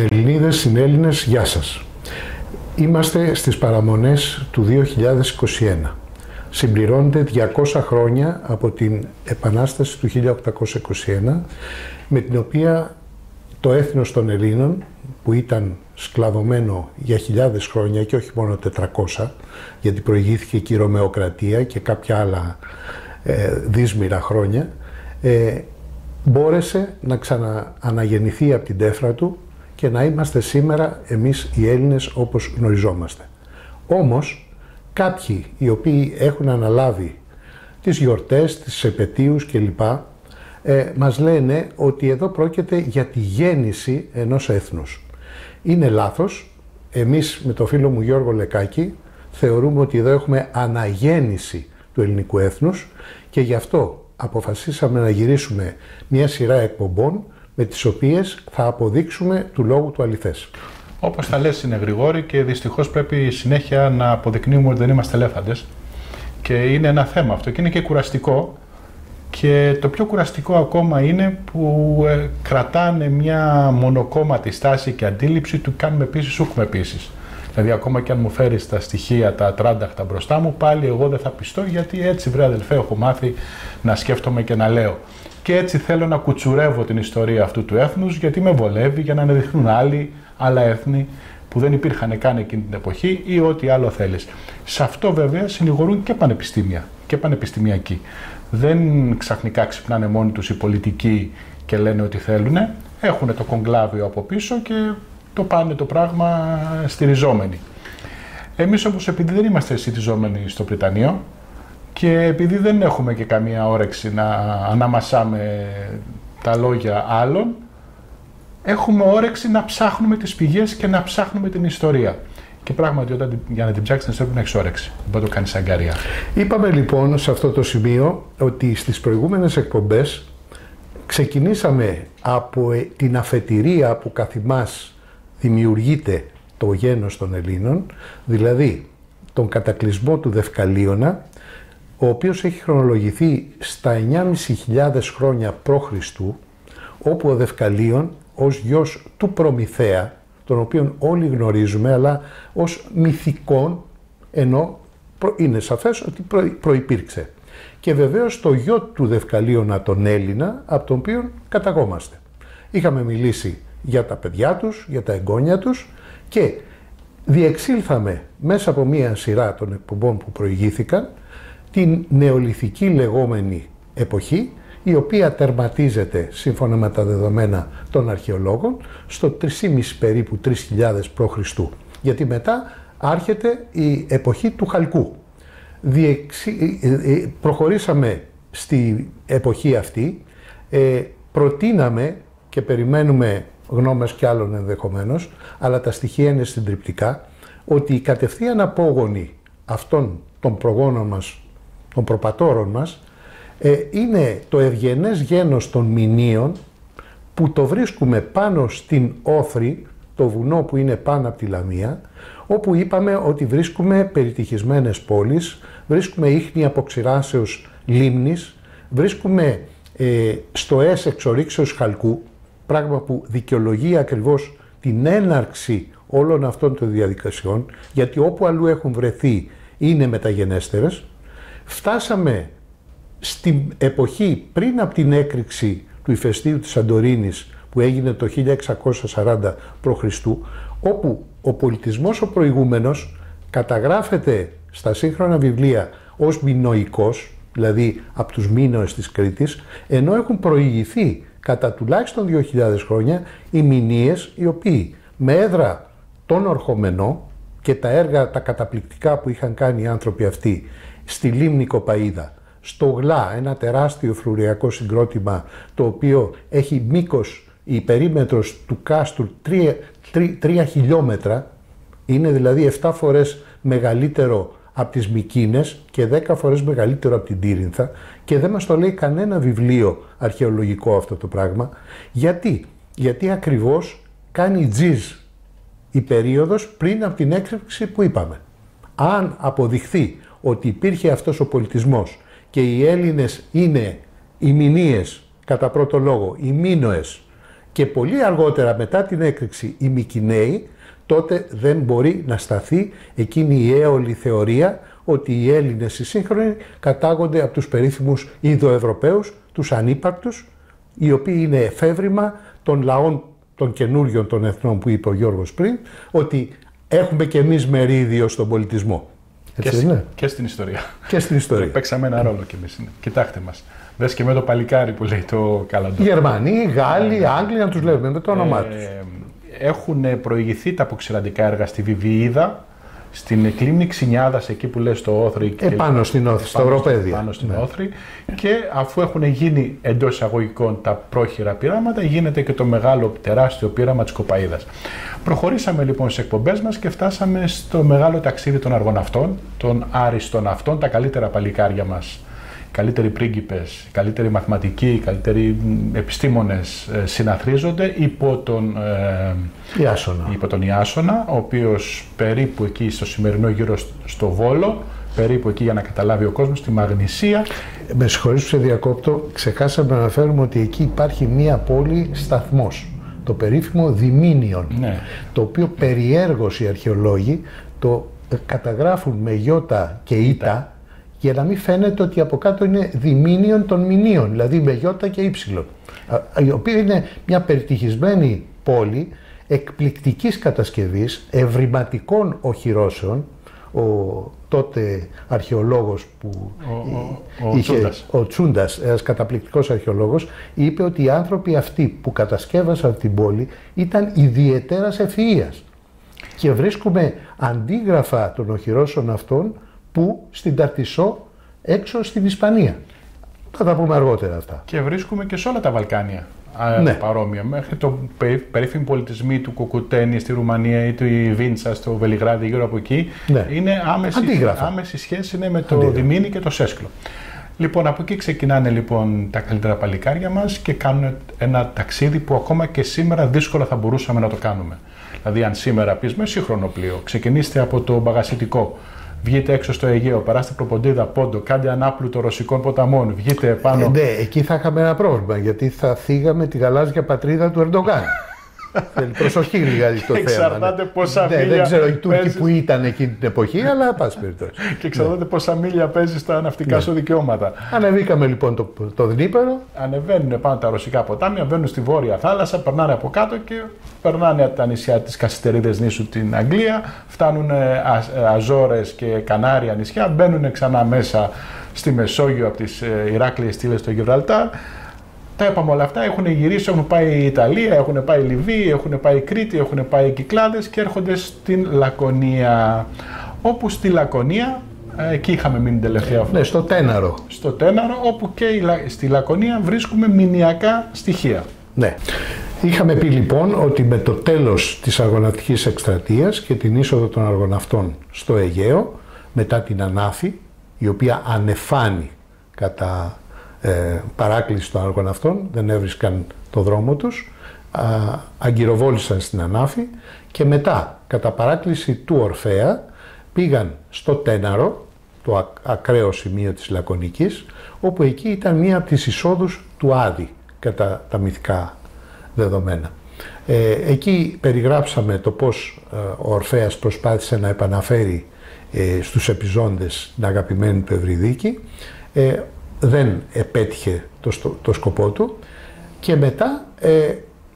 Ελληνίδες, συνέλληνες, γεια σας. Είμαστε στις παραμονές του 2021. Συμπληρώνεται 200 χρόνια από την Επανάσταση του 1821, με την οποία το έθνος των Ελλήνων, που ήταν σκλαβωμένο για χιλιάδες χρόνια και όχι μόνο 400, γιατί προηγήθηκε και η Ρωμαιοκρατία και κάποια άλλα δύσμυρα χρόνια, μπόρεσε να ξανααναγεννηθεί από την τέφρα του και να είμαστε σήμερα εμείς οι Έλληνες όπως γνωριζόμαστε. Όμως κάποιοι οι οποίοι έχουν αναλάβει τις γιορτές, τις επετείους κλπ. Μας λένε ότι εδώ πρόκειται για τη γέννηση ενός έθνους. Είναι λάθος. Εμείς με το φίλο μου Γιώργο Λεκάκη θεωρούμε ότι εδώ έχουμε αναγέννηση του ελληνικού έθνους και γι' αυτό αποφασίσαμε να γυρίσουμε μια σειρά εκπομπών με τις οποίες θα αποδείξουμε του λόγου του αληθές. Όπως τα λες είναι Γρηγόρη και δυστυχώς πρέπει συνέχεια να αποδεικνύουμε ότι δεν είμαστε ελέφαντες και είναι ένα θέμα αυτό και είναι και κουραστικό. Και το πιο κουραστικό ακόμα είναι που κρατάνε μια μονοκόμματη στάση και αντίληψη του κάνουμε επίσης, σου έχουμε επίσης. Δηλαδή ακόμα και αν μου φέρεις τα στοιχεία, τα τράνταχτα μπροστά μου, πάλι εγώ δεν θα πιστώ γιατί έτσι βρε αδελφέ έχω μάθει να σκέφτομαι και να λέω. Και έτσι θέλω να κουτσουρεύω την ιστορία αυτού του έθνους γιατί με βολεύει για να αναδειχνούν άλλα έθνη που δεν υπήρχαν καν εκείνη την εποχή ή ό,τι άλλο θέλεις. Σε αυτό βέβαια συνηγορούν και πανεπιστήμια και πανεπιστημιακοί. Δεν ξαφνικά ξυπνάνε μόνοι τους οι πολιτικοί και λένε ότι θέλουν. Έχουν το κογκλάβιο από πίσω και το πάνε το πράγμα στηριζόμενοι. Εμείς όμως επειδή δεν είμαστε στηριζόμενοι στο Πριτανείο και επειδή δεν έχουμε και καμία όρεξη να αναμασάμε τα λόγια άλλων, έχουμε όρεξη να ψάχνουμε τις πηγές και να ψάχνουμε την ιστορία. Και πράγματι, όταν, για να την ψάξεις, πρέπει να έχεις όρεξη. Δεν μπορεί να το κάνεις αγκαρία. Είπαμε λοιπόν σε αυτό το σημείο ότι στις προηγούμενες εκπομπές ξεκινήσαμε από την αφετηρία που καθ' εμάς δημιουργείται το γένος των Ελλήνων, δηλαδή τον κατακλυσμό του Δευκαλίωνα, ο οποίος έχει χρονολογηθεί στα 9.500 χρόνια π.Χ., όπου ο Δευκαλίων ως γιος του Προμηθέα, τον οποίον όλοι γνωρίζουμε, αλλά ως μυθικόν, ενώ είναι σαφές ότι προϋπήρξε. Και βεβαίως το γιο του Δευκαλίωνα, τον Έλληνα, από τον οποίο καταγόμαστε. Είχαμε μιλήσει για τα παιδιά τους, για τα εγγόνια τους και διεξήλθαμε μέσα από μία σειρά των εκπομπών που προηγήθηκαν την νεολιθική λεγόμενη εποχή, η οποία τερματίζεται, σύμφωνα με τα δεδομένα των αρχαιολόγων, στο 3,5 περίπου 3.000 π.Χ. Γιατί μετά άρχεται η εποχή του Χαλκού. Προχωρήσαμε στη εποχή αυτή, προτείναμε και περιμένουμε γνώμες κι άλλων ενδεχομένως, αλλά τα στοιχεία είναι συντριπτικά, ότι οι κατευθείαν απόγονοι αυτών των προγόνων μας, των προπατόρων μας, είναι το ευγενές γένος των Μινύων, που το βρίσκουμε πάνω στην Όθρυ, το βουνό που είναι πάνω από τη Λαμία, όπου είπαμε ότι βρίσκουμε περιτυχισμένες πόλεις, βρίσκουμε ίχνη αποξηράσεως λίμνης, βρίσκουμε στοές εξορίξεως χαλκού, πράγμα που δικαιολογεί ακριβώς την έναρξη όλων αυτών των διαδικασιών, γιατί όπου αλλού έχουν βρεθεί είναι μεταγενέστερες. Φτάσαμε στην εποχή πριν από την έκρηξη του ηφαιστείου της Σαντορίνης που έγινε το 1640 π.Χ., όπου ο πολιτισμός ο προηγούμενος καταγράφεται στα σύγχρονα βιβλία ως μινοϊκός, δηλαδή από τους Μίνωες της Κρήτης, ενώ έχουν προηγηθεί κατά τουλάχιστον 2.000 χρόνια οι Μινύες, οι οποίοι με έδρα τον Ορχομενό και τα έργα τα καταπληκτικά που είχαν κάνει οι άνθρωποι αυτοί στη Λίμνη Κοπαΐδα, στο ΓΛΑ, ένα τεράστιο φλουριακό συγκρότημα το οποίο έχει μήκος, η περίμετρος του κάστρου 3 χιλιόμετρα, είναι δηλαδή 7 φορές μεγαλύτερο από τις Μυκήνες και 10 φορές μεγαλύτερο από την Τίρυνθα και δεν μας το λέει κανένα βιβλίο αρχαιολογικό αυτό το πράγμα. Γιατί ακριβώς κάνει τζιζ η περίοδος πριν από την έκρηξη που είπαμε. Αν αποδειχθεί ότι υπήρχε αυτός ο πολιτισμός και οι Έλληνες είναι οι Μινύες κατά πρώτο λόγο, οι Μίνωες, και πολύ αργότερα μετά την έκρηξη οι Μυκηναίοι, τότε δεν μπορεί να σταθεί εκείνη η αίολη θεωρία ότι οι Έλληνες οι σύγχρονοι κατάγονται από τους περίφημους Ινδοευρωπαίους, τους ανύπαρκτους, οι οποίοι είναι εφεύρημα των λαών των καινούριων των εθνών που είπε ο Γιώργος πριν, ότι έχουμε κι εμείς μερίδιο στον πολιτισμό. Και στην ιστορία. Και στην ιστορία. Παίξαμε ένα ρόλο κι εμείς. Κοιτάξτε μας. Δες και με το παλικάρι που λέει το Καλαντό. Γερμανοί, Γάλλοι, Άγγλοι, να τους λέμε με το όνομά τους. Έχουν προηγηθεί τα αποξηραντικά έργα στη Βιβιίδα, στην Λίμνη Ξινιάδας, εκεί που λες το Όθρυ. Επάνω στην Όθρυ, στο Ευρωπαίδιο. Επάνω στην Όθρυ. Και αφού έχουν γίνει εντός εισαγωγικών τα πρόχειρα πειράματα, γίνεται και το μεγάλο τεράστιο πείραμα της Κοπαΐδας. Προχωρήσαμε λοιπόν στις εκπομπές μας και φτάσαμε στο μεγάλο ταξίδι των αργοναυτών, των άριστων αυτών, τα καλύτερα παλικάρια μας. Καλύτεροι πρίγκιπες, καλύτεροι μαθηματικοί, καλύτεροι επιστήμονες συναθρίζονται υπό τον Ιάσονα, ο οποίος περίπου εκεί στο σημερινό γύρο στο Βόλο, περίπου εκεί για να καταλάβει ο κόσμος, στη Μαγνησία. Με συγχωρείς που σε διακόπτω, ξεχάσαμε να αναφέρουμε ότι εκεί υπάρχει μία πόλη σταθμός, το περίφημο Διμήνιον, ναι. Το οποίο περιέργως οι αρχαιολόγοι το καταγράφουν με γιώτα και ήτα, για να μην φαίνεται ότι από κάτω είναι Διμήνιον των Μηνίων, δηλαδή με γιώτα και ύψιλον, η οποία είναι μια περιτυχισμένη πόλη εκπληκτικής κατασκευής, ευρηματικών οχυρώσεων. Ο τότε αρχαιολόγος που ο Τσούντας, ένας καταπληκτικός αρχαιολόγος, είπε ότι οι άνθρωποι αυτοί που κατασκεύασαν την πόλη ήταν ιδιαιτέρας ευφυΐας. Και βρίσκουμε αντίγραφα των οχυρώσεων αυτών που στην Ταρτησσό, έξω στην Ισπανία. Θα τα πούμε αργότερα αυτά. Και βρίσκουμε και σε όλα τα Βαλκάνια παρόμοια. Μέχρι το περίφημο πολιτισμό του Κουκουτένι στη Ρουμανία ή του Βίντσα στο Βελιγράδι, γύρω από εκεί. Ναι. Είναι άμεση σχέση με το Διμήνι και το Σέσκλο. Λοιπόν, από εκεί ξεκινάνε λοιπόν τα καλύτερα παλικάρια μας και κάνουν ένα ταξίδι που ακόμα και σήμερα δύσκολα θα μπορούσαμε να το κάνουμε. Δηλαδή, αν σήμερα πει με σύγχρονο πλοίο, ξεκινήστε από το Μπαγασιτικό. Βγείτε έξω στο Αιγαίο, περάστε Προποντίδα, Πόντο, κάντε ανάπλουτο ρωσικών ποταμών, βγείτε πάνω. Ναι, εκεί θα είχαμε ένα πρόβλημα, γιατί θα θίγαμε τη γαλάζια πατρίδα του Ερντογάν. Θέλει προσοχή λιγάκι το θέμα. Εξαρτάται πόσα μίλια. Δεν ξέρω οι Τούρκοι που ήταν εκείνη την εποχή, αλλά πάση περιπτώσει. Και εξαρτάται πόσα μίλια παίζει στα ναυτικά σου δικαιώματα. Ανεβήκαμε λοιπόν το Δνήπερο. Ανεβαίνουν πάνω τα ρωσικά ποτάμια, μπαίνουν στη Βόρεια Θάλασσα, περνάνε από κάτω και περνάνε από τα νησιά τη Κασιστερίδες νήσου την Αγγλία, φτάνουν Αζόρες και Κανάρια νησιά, μπαίνουν ξανά μέσα στη Μεσόγειο από τις Ηράκλειες στήλες στο Γιβραλτάρ. Τα είπαμε όλα αυτά, έχουν γυρίσει, έχουν πάει η Ιταλία, έχουν πάει η Λιβύη, έχουν πάει η Κρήτη, έχουν πάει οι Κυκλάδες και έρχονται στην Λακωνία. Όπου στη Λακωνία, εκεί είχαμε μείνει τελευταία φορά. Ναι, στο Τέναρο. Στο Τέναρο, όπου και στη Λακωνία βρίσκουμε μηνιακά στοιχεία. Ναι. Είχαμε πει λοιπόν ότι με το τέλος της αργοναυτικής εκστρατείας και την είσοδο των αργοναυτών στο Αιγαίο, μετά την Ανάφη, η οποία ανεφάνει κατά παράκληση των αργοναυτών, δεν έβρισκαν το δρόμο τους, αγκυροβόλησαν στην Ανάφη και μετά κατά παράκληση του Ορφέα πήγαν στο Τέναρο, το ακραίο σημείο της Λακωνικής, όπου εκεί ήταν μία από τις εισόδους του Άδη κατά τα μυθικά δεδομένα. Εκεί περιγράψαμε το πως ο Ορφέας προσπάθησε να επαναφέρει στους επιζώντες την αγαπημένη του Ευρυδίκη. Δεν επέτυχε το σκοπό του και μετά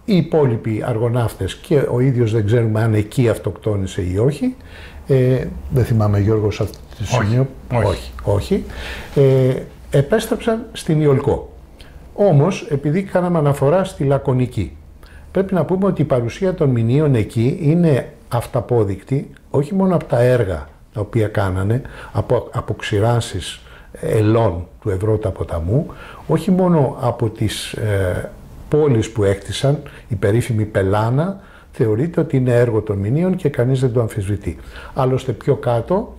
οι υπόλοιποι αργοναύτες και ο ίδιος δεν ξέρουμε αν εκεί αυτοκτόνησε ή όχι. Δεν θυμάμαι Γιώργος αυτό το σημείο. Όχι. Επέστρεψαν στην Ιολκό. Όμως επειδή κάναμε αναφορά στη Λακωνική, πρέπει να πούμε ότι η παρουσία των Μηνύων εκεί είναι αυταπόδεικτη όχι μόνο από τα έργα τα οποία κάνανε, από αποξηράνσεις ελών του Ευρώτα ποταμού, όχι μόνο από τις πόλεις που έκτισαν, η περίφημη Πελάνα θεωρείται ότι είναι έργο των Μηνύων και κανείς δεν το αμφισβητεί. Άλλωστε πιο κάτω,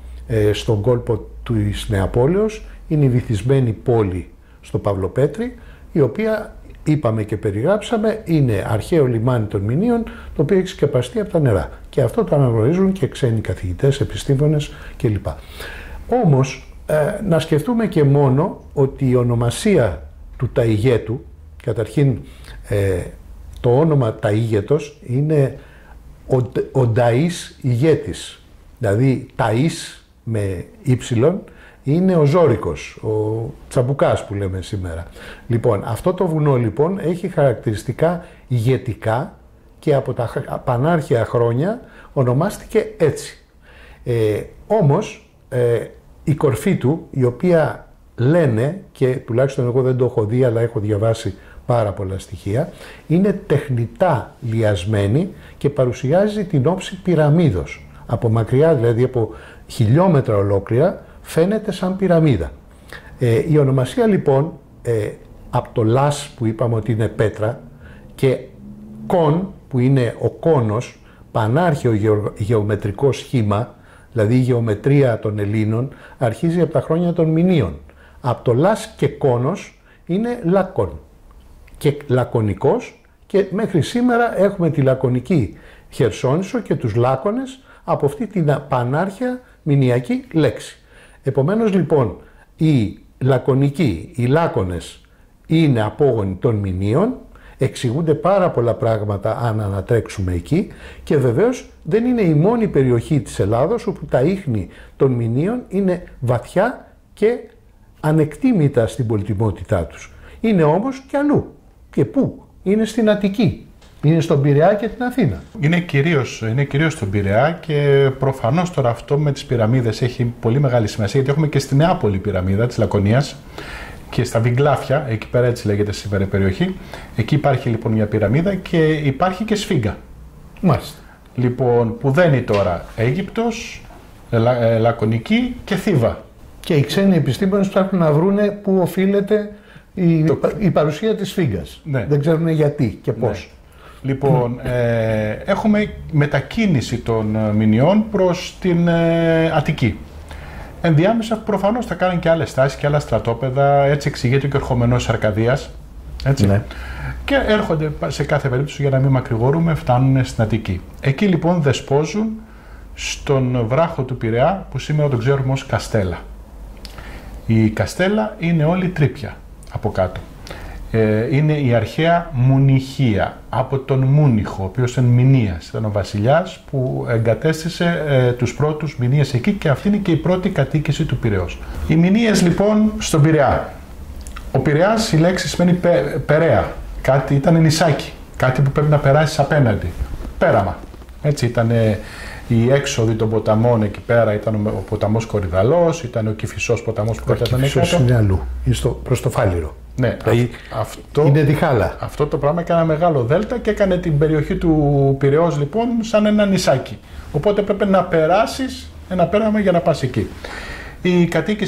στον κόλπο της Νεαπόλεως, είναι η βυθισμένη πόλη στο Παυλοπέτρι, η οποία είπαμε και περιγράψαμε, είναι αρχαίο λιμάνι των Μηνύων, το οποίο έχει σκεπαστεί από τα νερά. Και αυτό το αναγνωρίζουν και ξένοι καθηγητές, επιστήμονες κλπ. Όμως, να σκεφτούμε και μόνο ότι η ονομασία του Ταϊγέτου, καταρχήν Το όνομα Ταΐγετος είναι ο Νταΐς ηγέτης. Δηλαδή Ταΐς με ύψιλον είναι ο Ζώρικος, ο τσαμπουκάς που λέμε σήμερα. Λοιπόν, αυτό το βουνό λοιπόν έχει χαρακτηριστικά ηγετικά και από τα πανάρχια χρόνια ονομάστηκε έτσι. Όμως η κορφή του, η οποία λένε, και τουλάχιστον εγώ δεν το έχω δει αλλά έχω διαβάσει πάρα πολλά στοιχεία, είναι τεχνητά λιασμένη και παρουσιάζει την όψη πυραμίδος. Από μακριά, δηλαδή από χιλιόμετρα ολόκληρα, φαίνεται σαν πυραμίδα. Η ονομασία λοιπόν, από το λας που είπαμε ότι είναι πέτρα και κον που είναι ο κόνος, πανάρχαιο γεωμετρικό σχήμα, δηλαδή η γεωμετρία των Ελλήνων, αρχίζει από τα χρόνια των Μινύων. Από το λας και κόνος είναι λακών και λακωνικός, και μέχρι σήμερα έχουμε τη λακωνική Χερσόνησο και τους λάκωνες από αυτή την πανάρχια μηνιακή λέξη. Επομένως λοιπόν οι λακωνικοί, οι λάκωνες είναι απόγονοι των Μηνύων, εξηγούνται πάρα πολλά πράγματα αν ανατρέξουμε εκεί, και βεβαίως δεν είναι η μόνη περιοχή της Ελλάδος όπου τα ίχνη των Μηνύων είναι βαθιά και ανεκτήμητα στην πολυτιμότητά τους. Είναι όμως και αλλού. Και πού? Είναι στην Αττική. Είναι στον Πειραιά και την Αθήνα. Είναι κυρίως στον Πειραιά, και προφανώς τώρα αυτό με τις πυραμίδες έχει πολύ μεγάλη σημασία, γιατί έχουμε και στη Νεάπολη πυραμίδα της Λακωνίας και στα Βιγκλάφια, εκεί πέρα έτσι λέγεται σήμερα η περιοχή. Εκεί υπάρχει λοιπόν μια πυραμίδα και υπάρχει και σφίγγα. Μάλιστα. Λοιπόν, που δένει τώρα Αίγυπτος, Λακωνική και Θήβα. Και οι ξένοι επιστήμονες ψάχνουν να βρούνε πού οφείλεται η παρουσία της σφίγγας. Ναι. Δεν ξέρουν γιατί και πώς. Ναι. Λοιπόν, έχουμε μετακίνηση των Μηνιών προς την Αττική. Ενδιάμεσα προφανώς θα κάνουν και άλλες στάσεις και άλλα στρατόπεδα, έτσι εξηγείται και ο Ορχομενός της Αρκαδίας. Έτσι. Ναι. Και έρχονται σε κάθε περίπτωση, για να μην μακρηγορούμε, φτάνουν στην Αττική. Εκεί λοιπόν δεσπόζουν στον βράχο του Πειραιά, που σήμερα τον ξέρουμε ως Καστέλα. Η Καστέλα είναι όλη τρίπια από κάτω. Είναι η αρχαία Μουνιχία, από τον Μούνιχο, ο οποίος ήταν Μηνίας, ήταν ο βασιλιάς που εγκατέστησε τους πρώτους Μηνύες εκεί, και αυτή είναι και η πρώτη κατοίκηση του Πειραιώς. Οι Μηνύες λοιπόν στον Πειραιά. Ο Πειραιάς, η λέξη σημαίνει περαία, κάτι ήταν νησάκι, κάτι που πρέπει να περάσεις απέναντι, πέραμα. Έτσι ήταν η έξοδοι των ποταμών εκεί πέρα, ήταν ο ποταμός Κορυδαλός, ήταν ο Κηφισός ποταμός που κατατανέκατο. Ο Κηφισός είναι αλλού, προς το Φάληρο. Ναι, αυτό είναι διχάλα. Αυτό το πράγμα έκανε ένα μεγάλο δέλτα και έκανε την περιοχή του Πειραιώς λοιπόν σαν ένα νησάκι. Οπότε πρέπει να περάσεις ένα πέραμα για να πας εκεί. Η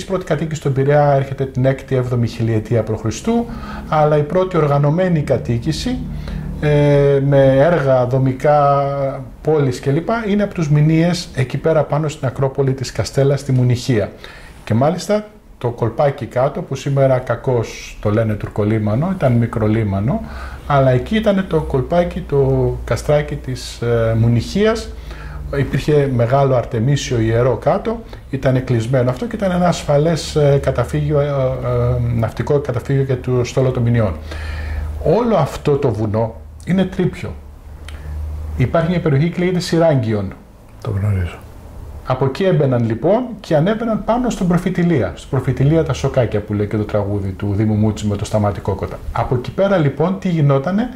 πρώτη κατοίκηση στον Πειραιά έρχεται την 6η-7η χιλιετία π.Χ., αλλά η πρώτη οργανωμένη κατοίκηση με έργα, δομικά, πόλεις κλπ. Είναι από τους Μηνύες εκεί πέρα πάνω στην Ακρόπολη της Καστέλα στη Μουνιχία. Και μάλιστα το κολπάκι κάτω, που σήμερα κακώς το λένε τουρκολίμανο, ήταν μικρολίμανο, αλλά εκεί ήταν το κολπάκι, το καστράκι της Μουνιχίας. Υπήρχε μεγάλο Αρτεμίσιο ιερό κάτω, ήταν κλεισμένο αυτό και ήταν ένα ασφαλές καταφύγιο, ναυτικό καταφύγιο για το στόλο των Μηνιών. Όλο αυτό το βουνό είναι τρίπιο. Υπάρχει μια περιοχή που λέγεται Σιράγγιον. Το γνωρίζω. Από εκεί έμπαιναν λοιπόν και ανέβαιναν πάνω στον Προφήτη Ηλία. Στον Προφήτη Ηλία τα σοκάκια που λέει και το τραγούδι του Δήμου Μούτση με το Σταμάτη Κόκοτα. Από εκεί πέρα λοιπόν τι γινότανε,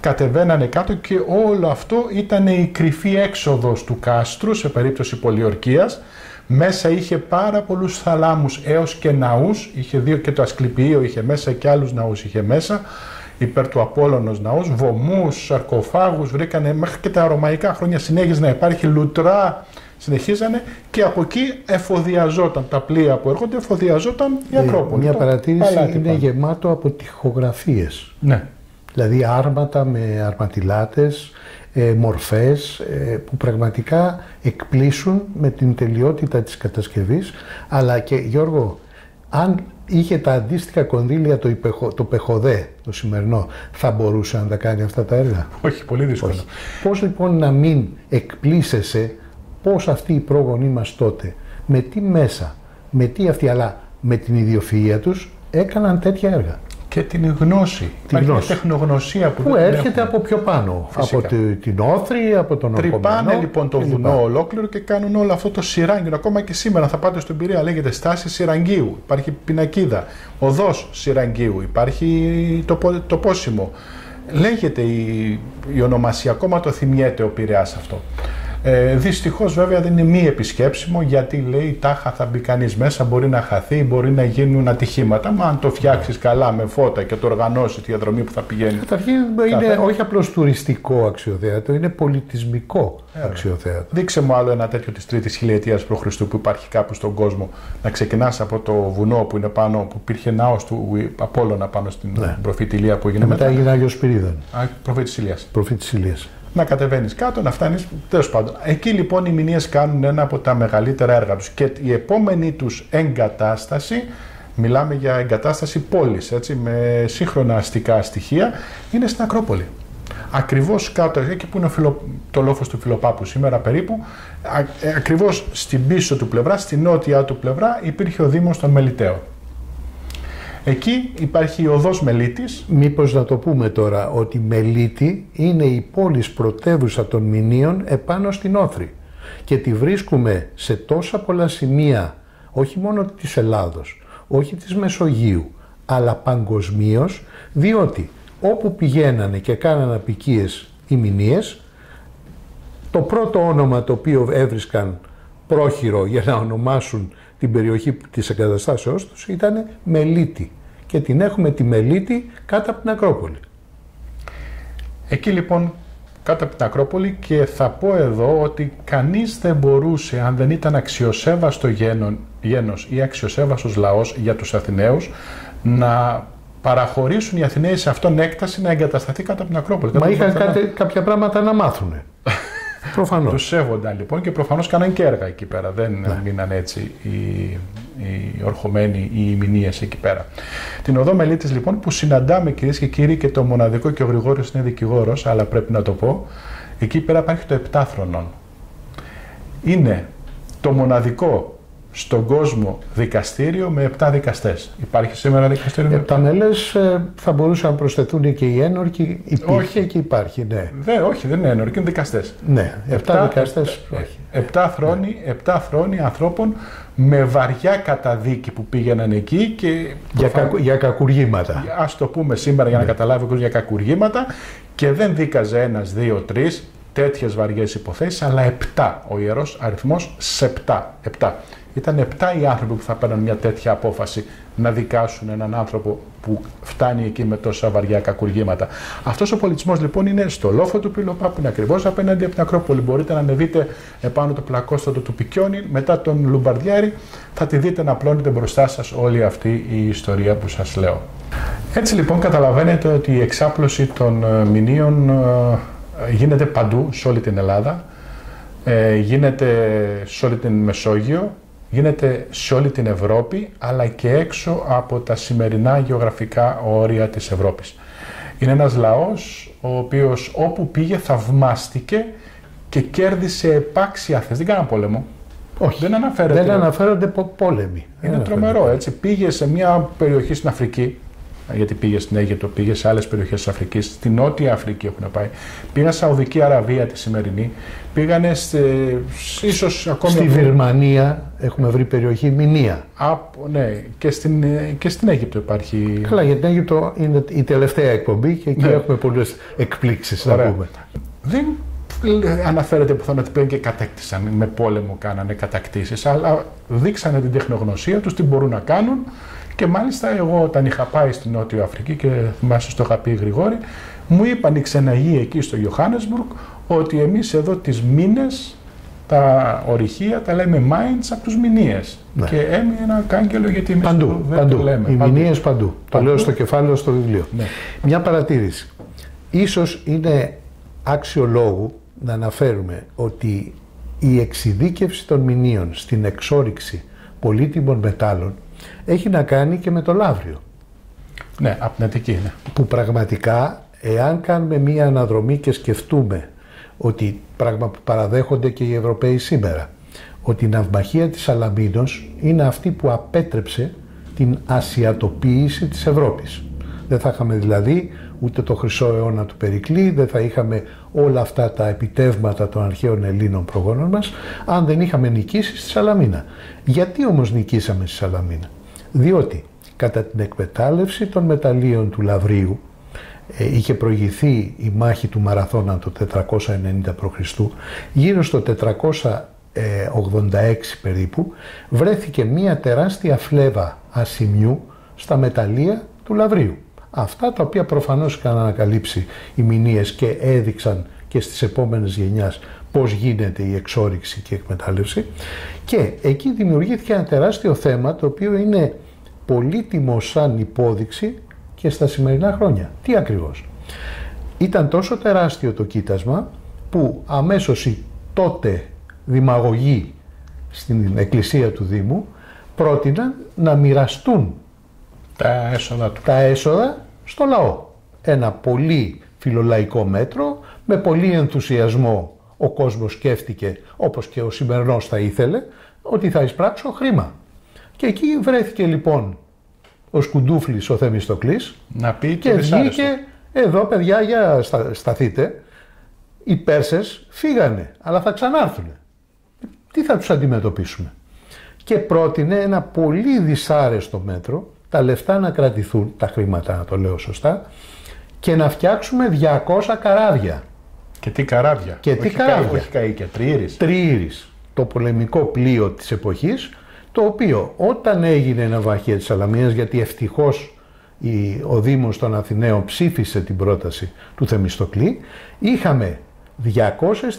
κατεβαίνανε κάτω, και όλο αυτό ήταν η κρυφή έξοδος του κάστρου σε περίπτωση πολιορκίας. Μέσα είχε πάρα πολλούς θαλάμους έως και ναούς, είχε δύο, και το Ασκληπιείο είχε μέσα και άλλους ναούς είχε μέσα. Υπέρ του Απόλλωνος ναός, βωμούς, σαρκοφάγους, βρήκανε μέχρι και τα ρωμαϊκά χρόνια συνέχιζε να υπάρχει, λουτρά συνεχίζανε, και από εκεί εφοδιαζόταν τα πλοία που έρχονται, εφοδιαζόταν η Ακρόπολη. Μια παρατήρηση, είναι γεμάτο από τοιχογραφίες. Ναι. Δηλαδή άρματα με αρματιλάτες, μορφές που πραγματικά εκπλήσουν με την τελειότητα της κατασκευής, αλλά και, Γιώργο, αν είχε τα αντίστοιχα κονδύλια το Πεχοδέ, το σημερινό, θα μπορούσε να τα κάνει αυτά τα έργα? Όχι, πολύ δύσκολο. Όχι. Πώς λοιπόν να μην εκπλήσεσαι πώς αυτοί οι πρόγονοί μας τότε, με τι μέσα, με τι αυτοί, αλλά με την ιδιοφυΐα τους, έκαναν τέτοια έργα. και την γνώση. Υπάρχει τεχνογνωσία που έρχεται από πιο πάνω. Φυσικά. Από την Όθρυ, από τον Ορχομενό. Τρυπάνε λοιπόν το βουνό ολόκληρο και κάνουν όλο αυτό το σειράγγινο. Ακόμα και σήμερα, θα πάτε στον Πειραιά, λέγεται στάση σειραγγίου. Υπάρχει πινακίδα, οδός σειραγγίου, υπάρχει το πόσιμο. Λέγεται η ονομασία, ακόμα το θυμιέται ο Πειραιάς αυτό. Δυστυχώς βέβαια δεν είναι μη επισκέψιμο, γιατί λέει τάχα θα μπει κανείς μέσα, μπορεί να χαθεί, μπορεί να γίνουν ατυχήματα. Μα αν το φτιάξεις καλά με φώτα και το οργανώσεις τη διαδρομή που θα πηγαίνει. Καταρχήν είναι όχι απλώς τουριστικό αξιοθέατο, είναι πολιτισμικό αξιοθέατο. Δείξε μου άλλο ένα τέτοιο της 3ης χιλιετίας π.Χ. που υπάρχει κάπου στον κόσμο. Να ξεκινάς από το βουνό που είναι πάνω, που υπήρχε ναός του Απόλλωνα πάνω στην Προφήτη Ηλία που έγινε μετά. Μετά έγινε Άγιος Σπυρίδων. Προφήτης Ηλίας. Να κατεβαίνεις κάτω, να φτάνεις, τέλος πάντων. Εκεί λοιπόν οι Μινύες κάνουν ένα από τα μεγαλύτερα έργα τους και η επόμενη τους εγκατάσταση, μιλάμε για εγκατάσταση πόλης, έτσι, με σύγχρονα αστικά στοιχεία, είναι στην Ακρόπολη. Ακριβώς κάτω, εκεί που είναι το λόφος του Φιλοπάπου σήμερα περίπου, ακριβώς στην πίσω του πλευρά, στην νότια του πλευρά, υπήρχε ο Δήμος των Μελιταίων. Εκεί υπάρχει η οδός Μελίτης. Μήπως να το πούμε τώρα ότι Μελίτη είναι η πόλης πρωτεύουσα των Μινίων επάνω στην Όθρυ και τη βρίσκουμε σε τόσα πολλά σημεία, όχι μόνο της Ελλάδος, όχι της Μεσογείου, αλλά παγκοσμίως, διότι όπου πηγαίνανε και κάνανε απικίες οι Μινύες, το πρώτο όνομα το οποίο έβρισκαν πρόχειρο για να ονομάσουν την περιοχή της εγκαταστάσεώς τους ήταν Μελίτη. Και την έχουμε τη Μελίτη κάτω από την Ακρόπολη. Εκεί λοιπόν κάτω από την Ακρόπολη, και θα πω εδώ ότι κανείς δεν μπορούσε, αν δεν ήταν αξιοσέβαστο γένος ή αξιοσέβαστος λαός για τους Αθηναίους, να παραχωρήσουν οι Αθηναίοι σε αυτόν έκταση να εγκατασταθεί κάτω από την Ακρόπολη. Μα είχαν κάποια πράγματα να μάθουνε. Προφανώς. Τους σέβονταν λοιπόν και προφανώς κάναν και έργα εκεί πέρα. Δεν μείναν έτσι οι ορχομένοι ή οι Μινύες εκεί πέρα. Την οδό Μελίτης λοιπόν που συναντάμε, κυρίες και κύριοι, και το μοναδικό, και ο Γρηγόριος είναι δικηγόρος, αλλά πρέπει να το πω, εκεί πέρα υπάρχει το Επτάφρονον. Είναι το μοναδικό στον κόσμο δικαστήριο με 7 δικαστές. Υπάρχει σήμερα δικαστήριο με 7. Επταμελές, θα μπορούσαν να προσθεθούν και οι ένορκοι. Υπήρχε και υπάρχει, ναι. Όχι, δεν είναι ένορκοι, είναι δικαστές. Ναι, 7 δικαστές. 7 θρόνοι ανθρώπων με βαριά καταδίκη που πήγαιναν εκεί και για κακουργήματα. Ας το πούμε σήμερα για να καταλάβει ο κόσμος, για κακουργήματα, και δεν δίκαζε 1, 2, 3 τέτοιες βαριές υποθέσεις, αλλά 7. Ο ιερός αριθμός σε 7. Ήταν 7 οι άνθρωποι που θα παίρνουν μια τέτοια απόφαση, να δικάσουν έναν άνθρωπο που φτάνει εκεί με τόσα βαριά κακουργήματα. Αυτός ο πολιτισμός λοιπόν είναι στο λόφο του Πυλοπάπου, που είναι ακριβώς απέναντι από την Ακρόπολη. Μπορείτε να ανεβείτε επάνω το πλακόστατο του Πικιόνι, μετά τον Λουμπαρδιάρη, θα τη δείτε να πλώνεται μπροστά σας όλη αυτή η ιστορία που σας λέω. Έτσι λοιπόν καταλαβαίνετε ότι η εξάπλωση των Μινίων γίνεται παντού, σε όλη την Ελλάδα, γίνεται σε όλη την Μεσόγειο, γίνεται σε όλη την Ευρώπη, αλλά και έξω από τα σημερινά γεωγραφικά όρια της Ευρώπης. Είναι ένας λαός ο οποίος όπου πήγε θαυμάστηκε και κέρδισε επάξια θέση. Δεν κάναν πόλεμο. Όχι, δεν αναφέρονται πόλεμοι. Είναι τρομερό, έτσι. Πήγε σε μια περιοχή στην Αφρική, γιατί πήγε στην Αίγυπτο, πήγε σε άλλες περιοχές της Αφρικής, στη Νότια Αφρική έχουν πάει, πήγαν Σαουδική Αραβία τη σημερινή, πήγανε ίσως ακόμη... Στη Βυρμανία έχουμε βρει περιοχή Μινία. Ναι, και στην Αίγυπτο υπάρχει... Καλά, για την Αίγυπτο είναι η τελευταία εκπομπή και εκεί έχουμε πολλές εκπλήξεις. Ωραία. Να πούμε. Δεν αναφέρεται πουθενά ότι πήγαν και κατέκτησαν, με πόλεμο κάνανε κατακτήσεις, αλλά δείξανε την τεχνογνωσία τους, τι μπορούν να κάνουν. Και μάλιστα εγώ όταν είχα πάει στην Νότιο Αφρική, και θυμάσαι το είχα πει Γρηγόρη, μου είπαν οι ξεναγοί εκεί στο Ιωάννεσμπουργκ ότι εμείς εδώ τις μήνες, τα ορυχεία τα λέμε mines από τους Μινύες. Ναι. Και έμεινε ένα κάγκελο γιατί εμείς δεν το λέμε. Οι Μινύες παντού. Το λέω στο κεφάλαιο στο βιβλίο. Ναι. Μια παρατήρηση. Ίσως είναι άξιο λόγου να αναφέρουμε ότι η εξειδίκευση των Μινίων στην εξόρυξη πολύτιμων μετάλλων έχει να κάνει και με το λαύριο. Ναι, από την Αττική είναι. Που πραγματικά, εάν κάνουμε μία αναδρομή και σκεφτούμε ότι, πράγμα που παραδέχονται και οι Ευρωπαίοι σήμερα, ότι η ναυμαχία της Αλαμίνος είναι αυτή που απέτρεψε την ασιατοποίηση της Ευρώπης. Δεν θα είχαμε δηλαδή ούτε το χρυσό αιώνα του Περικλή, δεν θα είχαμε όλα αυτά τα επιτεύγματα των αρχαίων Ελλήνων προγόνων μας, αν δεν είχαμε νικήσει στη Σαλαμίνα. Γιατί όμως νικήσαμε στη Σαλαμίνα? Διότι κατά την εκμετάλλευση των μεταλλίων του Λαβρίου, είχε προηγηθεί η μάχη του Μαραθώνα το 490 π.Χ. Γύρω στο 486 περίπου βρέθηκε μία τεράστια φλέβα ασημιού στα μεταλλεία του Λαβρίου. Αυτά τα οποία προφανώς είχαν ανακαλύψει οι Μινύες και έδειξαν και στις επόμενες γενιάς πώς γίνεται η εξόρυξη και η εκμετάλλευση, και εκεί δημιουργήθηκε ένα τεράστιο θέμα το οποίο είναι πολύτιμο σαν υπόδειξη και στα σημερινά χρόνια. Τι ακριβώς? Ήταν τόσο τεράστιο το κοίτασμα που αμέσως οι τότε δημαγωγοί στην εκκλησία του Δήμου πρότειναν να μοιραστούν τα έσοδα στο λαό. Ένα πολύ φιλολαϊκό μέτρο, με πολύ ενθουσιασμό ο κόσμος σκέφτηκε, όπως και ο σημερινός θα ήθελε, ότι θα εισπράξω χρήμα. Και εκεί βρέθηκε λοιπόν ο Σκουντούφλης, ο Θεμιστοκλής, να πει και βγήκε, εδώ παιδιά, για σταθείτε, οι Πέρσες φύγανε, αλλά θα ξανάρθουν. Τι θα τους αντιμετωπίσουμε? Και πρότεινε ένα πολύ δυσάρεστο μέτρο, τα λεφτά να κρατηθούν, τα χρήματα, να το λέω σωστά, και να φτιάξουμε 200 καράβια. Και τι καράβια? Και τι καράβια? Τριήρης, το πολεμικό πλοίο της εποχής, το οποίο όταν έγινε η ναυαρχία της Σαλαμίνας, γιατί ευτυχώς ο Δήμος των Αθηναίων ψήφισε την πρόταση του Θεμιστοκλή, είχαμε 200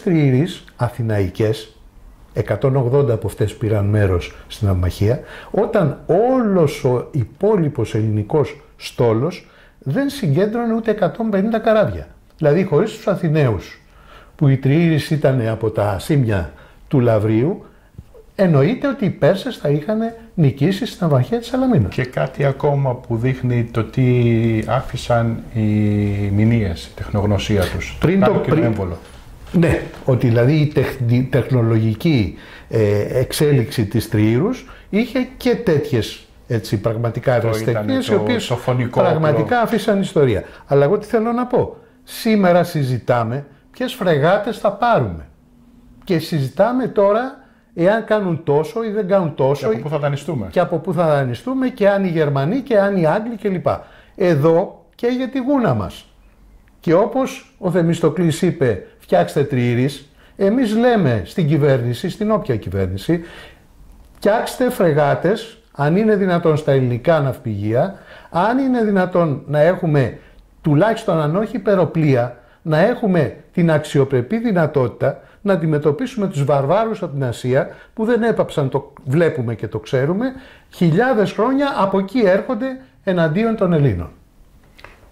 τριήρεις αθηναϊκές, 180 από αυτές πήραν μέρος στην ναυμαχία, όταν όλος ο υπόλοιπος ελληνικός στόλος δεν συγκέντρωνε ούτε 150 καράβια. Δηλαδή χωρίς τους Αθηναίους, που οι τριήρεις ήταν από τα ασήμια του Λαβρίου, εννοείται ότι οι Πέρσες θα είχαν νικήσει στην ναυαρχία της Σαλαμίνας. Και κάτι ακόμα που δείχνει το τι άφησαν οι Μινύες, η τεχνογνωσία τους. Ναι, ότι δηλαδή η τεχνολογική εξέλιξη της τριήρους είχε και τέτοιες, έτσι, πραγματικά ευρεσιτεχνίες, οι οποίες πραγματικά άφησαν ιστορία. Αλλά εγώ τι θέλω να πω? Σήμερα συζητάμε ποιες φρεγάτες θα πάρουμε. Και συζητάμε τώρα εάν κάνουν τόσο ή δεν κάνουν τόσο. Και από πού θα δανειστούμε. Και από πού θα δανειστούμε, και αν οι Γερμανοί και αν οι Άγγλοι κλπ. Εδώ καίγεται τη γούνα μας. Και όπως ο Θεμιστοκλής είπε, φτιάξτε τριήρεις, εμείς λέμε στην κυβέρνηση, στην όποια κυβέρνηση, φτιάξτε φρεγάτες, αν είναι δυνατόν στα ελληνικά ναυπηγεία, αν είναι δυνατόν να έχουμε τουλάχιστον, αν όχι υπεροπλία, να έχουμε την αξιοπρεπή δυνατότητα να αντιμετωπίσουμε τους βαρβάρους από την Ασία, που δεν έπαψαν, το βλέπουμε και το ξέρουμε, χιλιάδες χρόνια από εκεί έρχονται εναντίον των Ελλήνων.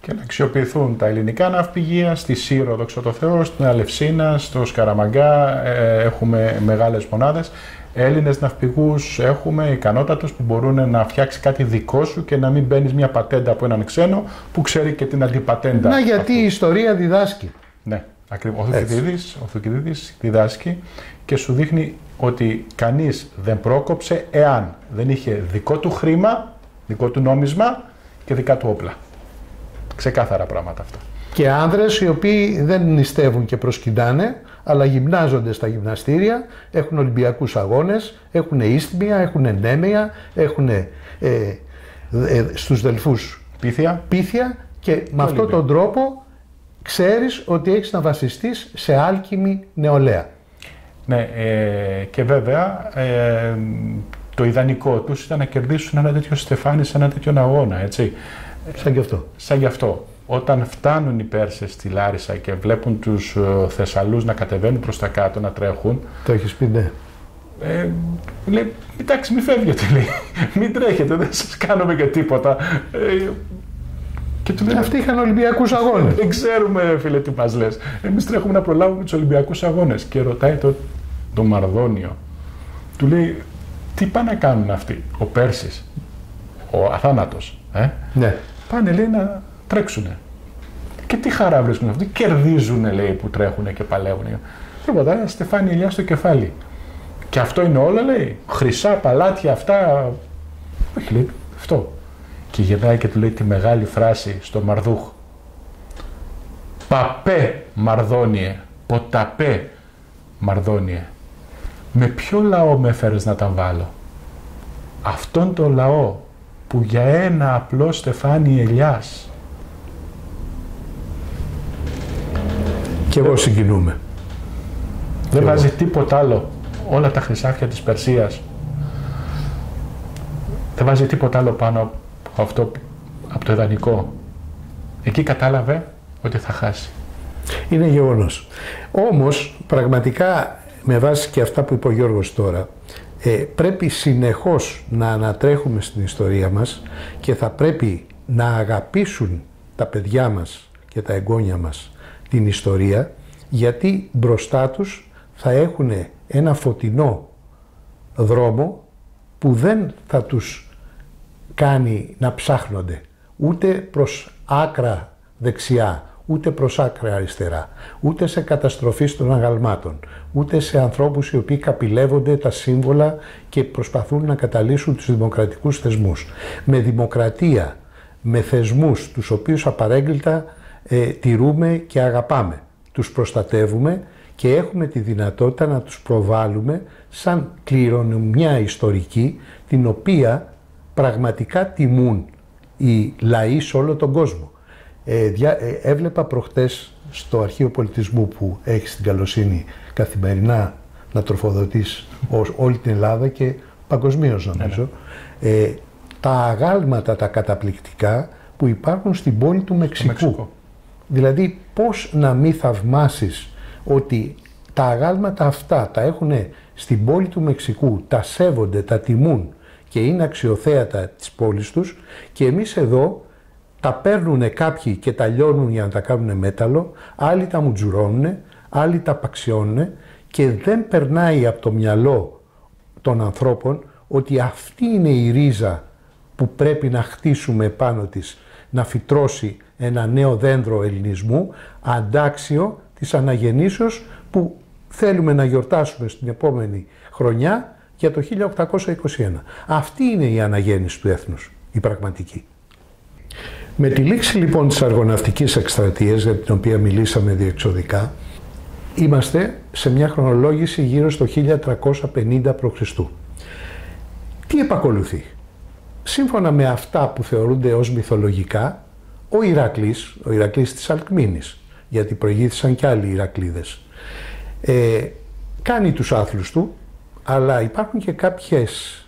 Και να αξιοποιηθούν τα ελληνικά ναυπηγεία στη Σύρο, δόξα τω Θεώ, στην Αλευσίνα, στο Σκαραμαγκά, έχουμε μεγάλες μονάδες. Έλληνες ναυπηγούς έχουμε, ικανότατους, που μπορούν να φτιάξει κάτι δικό σου και να μην μπαίνεις μια πατέντα από έναν ξένο που ξέρει και την αντιπατέντα. Να, γιατί η ιστορία διδάσκει. Ναι, ακριβώς. Ο Θουκυδίδης διδάσκει και σου δείχνει ότι κανείς δεν πρόκοψε εάν δεν είχε δικό του χρήμα, δικό του νόμισμα και δικά του όπλα. Ξεκάθαρα πράγματα αυτά. Και άνδρες οι οποίοι δεν νηστεύουν και προσκυνάνε, αλλά γυμνάζονται στα γυμναστήρια, έχουν Ολυμπιακούς αγώνες, έχουν ίσθμια, έχουν νέμεια, έχουν στους Δελφούς πίθια, και με αυτόν τον τρόπο ξέρεις ότι έχεις να βασιστείς σε άλκημη νεολαία. Ναι, και βέβαια το ιδανικό τους ήταν να κερδίσουν ένα τέτοιο στεφάνι σε ένα τέτοιο αγώνα, έτσι. Σαν γι' αυτό. Όταν φτάνουν οι Πέρσες στη Λάρισα και βλέπουν τους Θεσσαλούς να κατεβαίνουν προς τα κάτω, να τρέχουν. Το έχεις πει, ναι. Λέει, εντάξει, μην φεύγετε, λέει. Μην τρέχετε, δεν σας κάνουμε και τίποτα. Και του λέει, αυτοί είχαν Ολυμπιακούς αγώνες. Δεν ξέρουμε, φίλε, τι μας λες. Εμείς τρέχουμε να προλάβουμε τους Ολυμπιακούς αγώνες. Και ρωτάει το Μαρδόνιο. Του λέει, τι πάνε να κάνουν αυτοί? Ο Πέρσης, ο αθάνατος. Ναι. Πάνε, λέει, να τρέξουνε. Και τι χαρά βρίσκουν αυτοί? Κερδίζουνε, λέει, που τρέχουνε και παλεύουνε. Τίποτα, ένα στεφάνι ελιά στο κεφάλι. Και αυτό είναι όλο, λέει. Χρυσά παλάτια, αυτά. Όχι, λέει, αυτό. και γυρνάει και του λέει τη μεγάλη φράση στο Μαρδούχ. Παπέ Μαρδόνιε, ποταπέ Μαρδόνιε, με ποιο λαό με έφερες να τα βάλω? Αυτόν τον λαό που για ένα απλό στεφάνι ελιάς. Και εγώ συγκινούμαι. Δεν βάζει τίποτα άλλο, όλα τα χρυσάφια της Περσίας. Δεν βάζει τίποτα άλλο πάνω από αυτό, από το ιδανικό. Εκεί κατάλαβε ότι θα χάσει. Είναι γεγονός. Όμως, πραγματικά, με βάση και αυτά που είπε ο Γιώργος τώρα, πρέπει συνεχώς να ανατρέχουμε στην ιστορία μας και θα πρέπει να αγαπήσουν τα παιδιά μας και τα εγγόνια μας την ιστορία, γιατί μπροστά τους θα έχουν ένα φωτεινό δρόμο που δεν θα τους κάνει να ψάχνονται ούτε προς άκρα δεξιά, ούτε προς άκρα αριστερά, ούτε σε καταστροφή των αγαλμάτων, ούτε σε ανθρώπους οι οποίοι καπηλεύονται τα σύμβολα και προσπαθούν να καταλύσουν τους δημοκρατικούς θεσμούς. Με δημοκρατία, με θεσμούς τους οποίους απαρέγκλιτα τηρούμε και αγαπάμε, τους προστατεύουμε και έχουμε τη δυνατότητα να τους προβάλλουμε σαν κληρονομιά ιστορική, την οποία πραγματικά τιμούν οι λαοί σε όλο τον κόσμο. Έβλεπα προχτές στο Αρχείο Πολιτισμού, που έχεις την καλοσύνη καθημερινά να τροφοδοτείς όλη την Ελλάδα και παγκοσμίως νομίζω, τα αγάλματα τα καταπληκτικά που υπάρχουν στην πόλη του Μεξικού. Δηλαδή πώς να μην θαυμάσεις ότι τα αγάλματα αυτά τα έχουν στην πόλη του Μεξικού, τα σέβονται, τα τιμούν και είναι αξιοθέατα της πόλης τους, και εμείς εδώ τα παίρνουν κάποιοι και τα λιώνουν για να τα κάνουν μέταλλο, άλλοι τα μουτζουρώνουν, άλλοι τα παξιώνουν, και δεν περνάει από το μυαλό των ανθρώπων ότι αυτή είναι η ρίζα που πρέπει να χτίσουμε πάνω της, να φυτρώσει ένα νέο δέντρο ελληνισμού αντάξιο της αναγεννήσεως που θέλουμε να γιορτάσουμε στην επόμενη χρονιά για το 1821. Αυτή είναι η αναγέννηση του έθνους, η πραγματική. Με τη λήξη λοιπόν της αργοναυτικής εκστρατείας, για την οποία μιλήσαμε διεξοδικά, είμαστε σε μια χρονολόγηση γύρω στο 1350 π.Χ. Τι επακολουθεί? Σύμφωνα με αυτά που θεωρούνται ως μυθολογικά, ο Ηρακλής της Αλκμήνης, γιατί προηγήθησαν και άλλοι Ηρακλίδες, κάνει τους άθλους του, αλλά υπάρχουν και κάποιες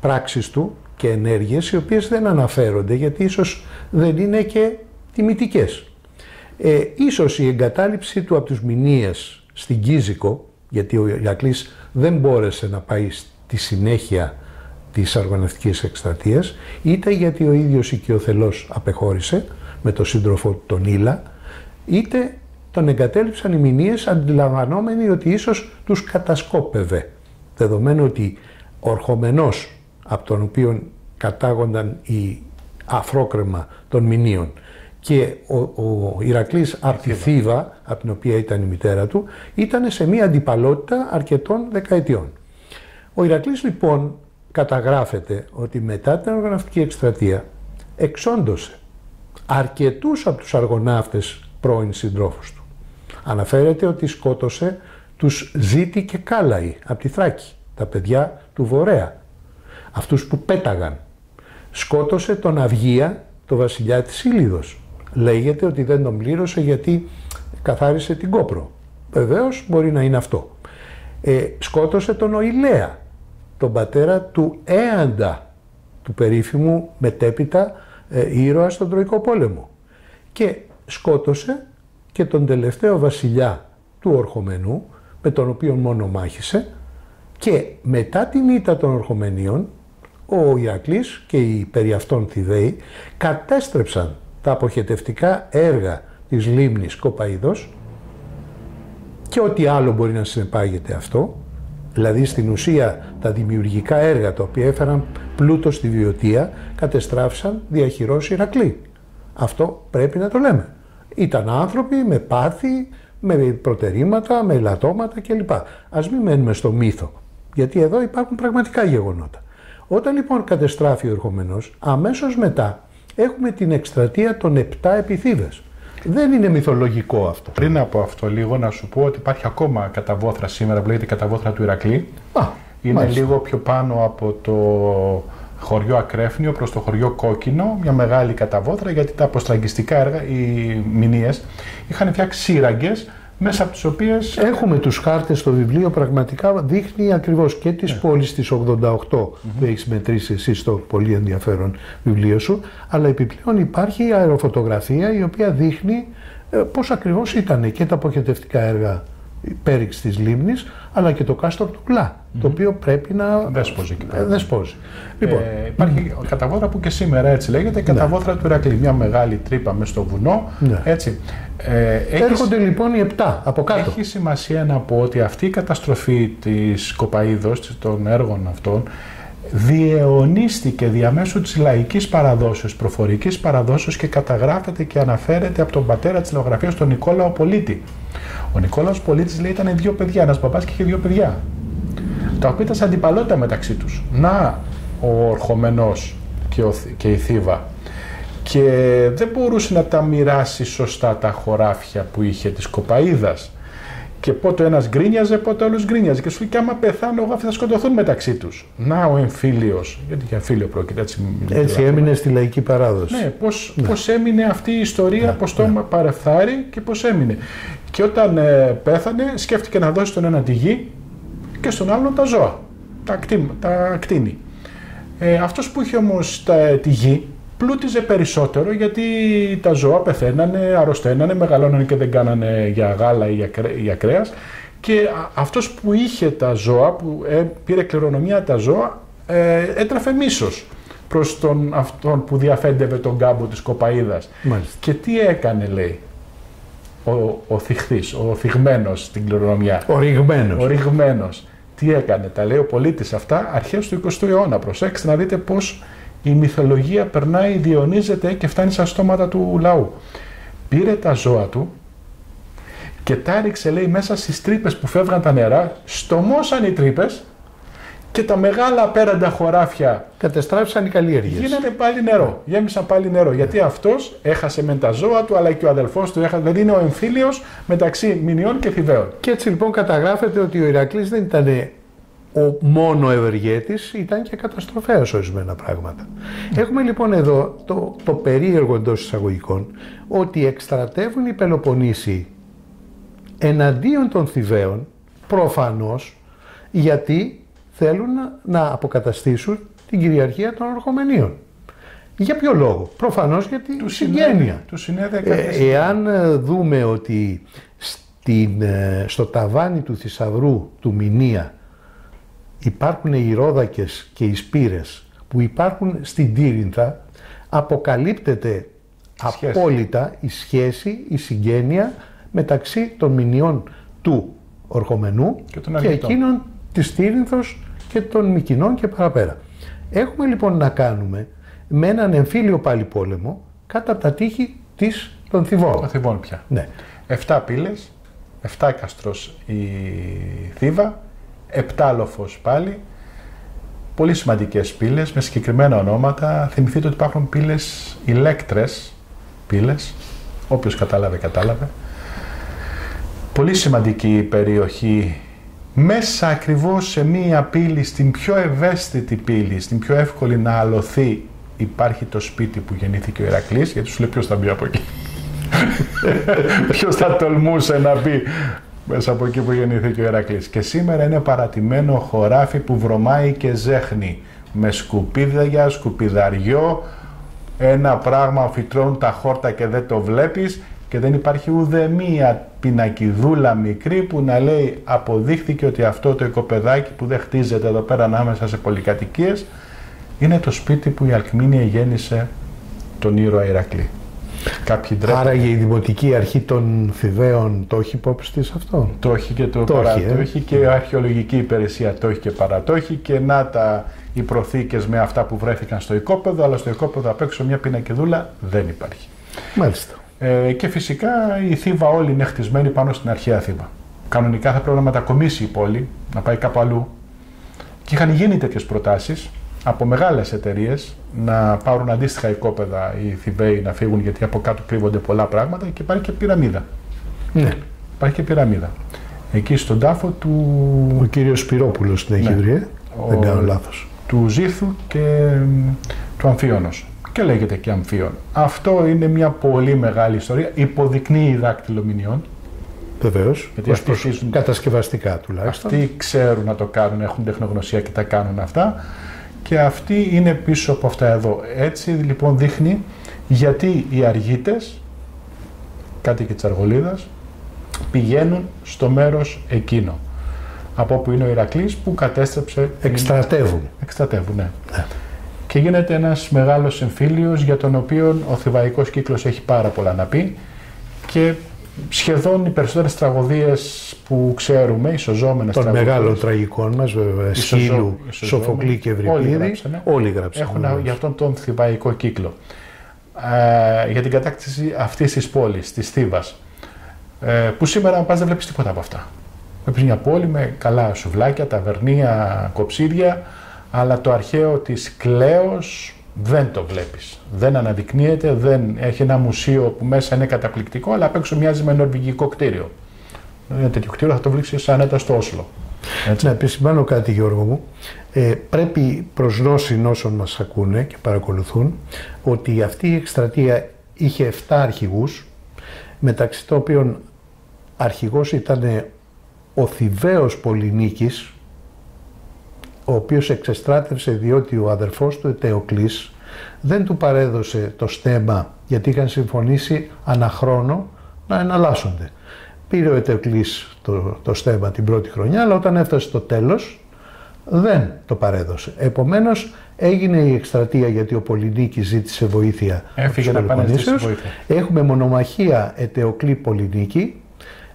πράξεις του και ενέργειες οι οποίες δεν αναφέρονται, γιατί ίσως δεν είναι και τιμητικές. Ίσως η εγκατάλειψη του από τους Μινύες στην Κίζικο, γιατί ο Ηρακλής δεν μπόρεσε να πάει στη συνέχεια της αργοναυτικής εκστρατείας, είτε γιατί ο ίδιος οικειοθελώς απεχώρησε με τον σύντροφο τον Ήλα, είτε τον εγκατέλειψαν οι Μινύες αντιλαμβανόμενοι ότι ίσως τους κατασκόπευε, δεδομένου ότι ο Ορχομενός, από τον οποίο κατάγονταν οι αφρόκρεμα των Μινίων, και ο Ηρακλής από τη Θήβα, από την οποία ήταν η μητέρα του, ήταν σε μία αντιπαλότητα αρκετών δεκαετιών. Ο Ηρακλής λοιπόν καταγράφεται ότι μετά την αργοναυτική εκστρατεία εξόντωσε αρκετούς από τους αργοναύτες πρώην συντρόφους του. Αναφέρεται ότι σκότωσε τους Ζήτη και Κάλαη από τη Θράκη, τα παιδιά του Βορέα, αυτούς που πέταγαν. Σκότωσε τον Αυγία, το βασιλιά της Ήλιδος. Λέγεται ότι δεν τον πλήρωσε γιατί καθάρισε την Κόπρο. Βεβαίως μπορεί να είναι αυτό. Σκότωσε τον Οηλέα, τον πατέρα του Έαντα, του περίφημου μετέπειτα ήρωα στον Τροϊκό Πόλεμο. Και σκότωσε και τον τελευταίο βασιλιά του Ορχομενού, με τον οποίο μόνο μάχησε. Και μετά την ήττα των Ορχομενίων, ο Ηρακλής και οι περί αυτών Θηβαίοι κατέστρεψαν τα αποχετευτικά έργα της λίμνης Κοπαΐδος και ό,τι άλλο μπορεί να συνεπάγεται αυτό, δηλαδή στην ουσία τα δημιουργικά έργα τα οποία έφεραν πλούτο στη Βιωτία κατεστράφησαν διαχειρός Ηρακλή. Αυτό πρέπει να το λέμε. Ήταν άνθρωποι με πάθη, με προτερήματα, με ελαττώματα κλπ. Ας μην μένουμε στο μύθο, γιατί εδώ υπάρχουν πραγματικά γεγονότα. Όταν λοιπόν κατεστράφει ο Ορχομενός, αμέσως μετά έχουμε την εκστρατεία των 7 επί Θήβας. Δεν είναι μυθολογικό αυτό. Πριν από αυτό λίγο να σου πω ότι υπάρχει ακόμα καταβόθρα σήμερα που λέγεται καταβόθρα του Ηρακλή. Είναι μάλιστα. Λίγο πιο πάνω από το χωριό Ακρέφνιο προς το χωριό Κόκκινο, μια μεγάλη καταβόθρα, γιατί τα αποστραγγιστικά έργα, οι Μινύες, είχαν φτιάξει σύραγγες μέσα από τις οποίες... Έχουμε τους χάρτες στο βιβλίο, πραγματικά δείχνει ακριβώς και τις πόλεις της 88 που έχεις μετρήσει εσύ στο πολύ ενδιαφέρον βιβλίο σου, αλλά επιπλέον υπάρχει η αεροφωτογραφία η οποία δείχνει πώς ακριβώς ήταν και τα αποχετευτικά έργα πέριξ της λίμνης, αλλά και το κάστρο του ΓΛΑ, το οποίο πρέπει να δεσπόζει εκεί πέρα. Λοιπόν, υπάρχει καταβόθρα που και σήμερα έτσι λέγεται, καταβόθρα του Ηρακλή, μια μεγάλη τρύπα μες στο βουνό, έτσι. Έρχονται λοιπόν οι 7 από κάτω. Έχει σημασία να πω ότι αυτή η καταστροφή της Κοπαΐδος, των έργων αυτών, διαιωνίστηκε διαμέσου της λαϊκής παραδόσεως, προφορικής παραδόσεως και καταγράφεται και αναφέρεται από τον πατέρα της λαογραφίας, τον Νικόλαο Πολίτη. Ο Νικόλαος Πολίτης, λέει, ήταν δύο παιδιά, ένας παπάς και είχε δύο παιδιά, τα οποία ήταν σε αντιπαλότητα μεταξύ τους. Να ο Ορχομενός και η Θήβα, και δεν μπορούσε να τα μοιράσει σωστά τα χωράφια που είχε της Κοπαΐδας. Και πότε ο ένας γκρίνιαζε, πότε ο άλλος γκρίνιαζε. Και σου λέει: και άμα πεθάνω, εγώ θα σκοτωθούν μεταξύ τους. Να ο εμφύλιος, γιατί για εμφύλιο πρόκειται, έτσι έμεινε στη λαϊκή παράδοση. Ναι, πώς έμεινε αυτή η ιστορία, πώς το παρεφθάρει και πώς έμεινε. Και όταν πέθανε, σκέφτηκε να δώσει στον έναν τη γη και στον άλλον τα ζώα. Τα κτίνη. Αυτός που είχε όμως τη γη, πλούτιζε περισσότερο, γιατί τα ζώα πεθαίνανε, αρρωσταίνανε, μεγαλώνανε και δεν κάνανε για γάλα ή για κρέας, και αυτός που είχε τα ζώα, που πήρε κληρονομιά τα ζώα, έτραφε μίσος προς αυτόν που διαφέντευε τον κάμπο της Κοπαΐδας. Μάλιστα. Και τι έκανε, λέει, ο θυχθής, ο θυγμένος στην κληρονομιά. Ο ρηγμένος. Τι έκανε, τα λέει ο Πολίτης αυτά αρχές του 20ου αιώνα. Προσέξτε να δείτε πώς η μυθολογία περνάει, διονύζεται και φτάνει στα στόματα του λαού. Πήρε τα ζώα του και τα έριξε, λέει, μέσα στις τρύπες που φεύγαν τα νερά, στομώσαν οι τρύπες και τα μεγάλα απέραντα χωράφια κατεστράφησαν οι καλλιέργειες. Γίνανε πάλι νερό, γέμισαν πάλι νερό, γιατί αυτός έχασε με τα ζώα του, αλλά και ο αδελφός του έχασε, δηλαδή είναι ο εμφύλιος μεταξύ Μινιών και Θηβαίων. Και έτσι λοιπόν καταγράφεται ότι ο Ηρακλής δεν ήταν ο μόνο ευεργέτης, ήταν και καταστροφέας ορισμένα πράγματα. Έχουμε λοιπόν εδώ το περίεργο εντός εισαγωγικών, ότι εκστρατεύουν οι Πελοποννήσιοι εναντίον των Θηβαίων, προφανώς, γιατί θέλουν να αποκαταστήσουν την κυριαρχία των Ορχομενίων. Για ποιο λόγο? Προφανώς γιατί του συγγένεια. Εάν δούμε ότι στο ταβάνι του θησαυρού του Μηνία υπάρχουν οι ρόδακες και οι σπήρες που υπάρχουν στην Τίρυνθα, αποκαλύπτεται απόλυτα η σχέση, η συγγένεια μεταξύ των Μηνιών του Ορχομενού και εκείνων της Τήρινθος και των Μυκηνών και παραπέρα. Έχουμε λοιπόν να κάνουμε με έναν εμφύλιο πάλι πόλεμο κάτω από τα τείχη των Θηβών. Των Θηβών πια. Ναι. 7 πύλες, 7 καστρός η Θήβα, επτάλοφος πάλι, πολύ σημαντικές πύλες με συγκεκριμένα ονόματα. Θυμηθείτε ότι υπάρχουν πύλες, ηλέκτρες πύλες, όποιος κατάλαβε κατάλαβε. Πολύ σημαντική περιοχή, μέσα ακριβώς σε μία πύλη, στην πιο ευαίσθητη πύλη, στην πιο εύκολη να αλωθεί, υπάρχει το σπίτι που γεννήθηκε ο Ηρακλής, γιατί σου λέει ποιος θα μπει από εκεί. Ποιος θα τολμούσε να μπει μέσα από εκεί που γεννήθηκε ο Ηρακλής. Και σήμερα είναι παρατημένο χωράφι που βρωμάει και ζέχνει, με σκουπίδια, σκουπιδαριό, ένα πράγμα φυτρώνουν τα χόρτα και δεν το βλέπεις, και δεν υπάρχει ούτε μία πινακιδούλα μικρή που να λέει αποδείχθηκε ότι αυτό το οικοπεδάκι που δεν χτίζεται εδώ πέρα ανάμεσα σε πολυκατοικίες είναι το σπίτι που η Αλκμίνια γέννησε τον ήρωα Ηρακλή. Άραγε η δημοτική αρχή των Θηβαίων το έχει υπόψη της αυτό. Το έχει και το παρατόχει και η αρχαιολογική υπηρεσία το έχει και παρατόχει, και να τα οι προθήκες με αυτά που βρέθηκαν στο οικόπεδο, αλλά στο οικόπεδο απ' έξω μια πινακιδούλα δεν υπάρχει. Μάλιστα. Και φυσικά η Θήβα όλη είναι χτισμένη πάνω στην αρχαία Θήβα. Κανονικά θα πρέπει να μετακομίσει η πόλη, να πάει κάπου αλλού. Και είχαν γίνει τέτοιες προτάσεις από μεγάλες εταιρείες να πάρουν αντίστοιχα οικόπεδα οι Θηβαίοι να φύγουν, γιατί από κάτω κρύβονται πολλά πράγματα και υπάρχει και πυραμίδα. Ναι. Υπάρχει και πυραμίδα. Εκεί στον τάφο του... Ο κύριος Πυρόπουλος την έχει βρει, ναι. Δεν κάνω λάθος. Του Ζήθου και του Αμφίωνος. Και λέγεται και Αμφίων. Αυτό είναι μια πολύ μεγάλη ιστορία. Υποδεικνύει δάκτυλο Μινιών. Βεβαίως. Κατασκευαστικά τουλάχιστον. Αυτοί ξέρουν να το κάνουν, έχουν τεχνογνωσία και τα κάνουν αυτά. Και αυτοί είναι πίσω από αυτά εδώ. Έτσι λοιπόν δείχνει γιατί οι αργίτες, κάτοικοι της Αργολίδας, πηγαίνουν στο μέρος εκείνο. Από όπου είναι ο Ηρακλής που κατέστρεψε. Εκστρατεύουν. Εκστρατεύουν, ναι. Ναι. Και γίνεται ένας μεγάλος εμφύλιος για τον οποίο ο θηβαϊκός κύκλος έχει πάρα πολλά να πει και σχεδόν οι περισσότερες τραγωδίες που ξέρουμε, ισοζόμενες τραγωδίες. Των μεγάλων τραγικών μας, βέβαια, Σκύλου, Σοφοκλή και Ευρυπίδη, όλοι γράψανε. Έχουν για αυτόν τον θηβαϊκό κύκλο. Για την κατάκτηση αυτής της πόλης, της Θήβας, που σήμερα αν πας δεν βλέπεις τίποτα από αυτά. Βλέπεις μια πόλη με καλά σουβλάκια, ταβερνία, κοψίδια, αλλά το αρχαίο της κλέος δεν το βλέπεις. Δεν αναδεικνύεται, δεν έχει ένα μουσείο που μέσα είναι καταπληκτικό, αλλά απ' έξω μοιάζει με νορβηγικό κτίριο. Ένα τέτοιο κτίριο θα το βρίσκεις ανέτα στο Όσλο. Έτσι. Να επισημάνω κάτι, Γιώργο μου. Πρέπει προς γνώση όσων μας ακούνε και παρακολουθούν ότι αυτή η εκστρατεία είχε 7 αρχηγούς, μεταξύ των οποίων αρχηγός ήταν ο Θηβαίος Πολυνίκης, ο οποίος εξεστράτευσε διότι ο αδερφός του Ετεοκλής δεν του παρέδωσε το στέμμα, γιατί είχαν συμφωνήσει αναχρόνο να εναλλάσσονται. Πήρε ο Ετεοκλής το στέμμα την πρώτη χρονιά, αλλά όταν έφτασε στο τέλος δεν το παρέδωσε. Επομένως έγινε η εκστρατεία γιατί ο Πολυνίκης ζήτησε βοήθεια. Έφυγε να πάνε στη βοήθεια. Έχουμε μονομαχία Ετεοκλή Πολυνίκη,